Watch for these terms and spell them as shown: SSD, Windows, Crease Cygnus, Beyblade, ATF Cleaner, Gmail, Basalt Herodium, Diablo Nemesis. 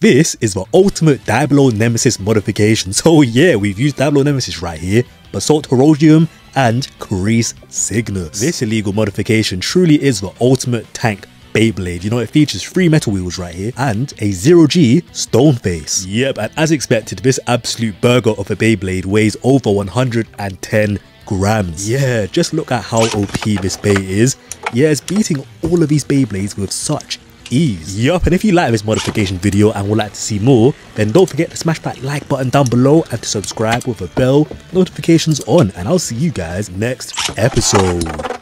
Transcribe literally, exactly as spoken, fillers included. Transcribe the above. This is the ultimate Diablo Nemesis modification, so yeah, we've used Diablo Nemesis right here, Basalt Herodium and Crease Cygnus. This illegal modification truly is the ultimate tank Beyblade. You know, it features three metal wheels right here and a zero G stone face. Yep, and as expected, this absolute burger of a Beyblade weighs over one hundred ten grams. Yeah, just look at how O P this Bey is. Yeah, it's beating all of these Beyblades with such ease. Yup, and if you like this modification video and would like to see more, then don't forget to smash that like button down below and to subscribe with a bell notifications on, and I'll see you guys next episode.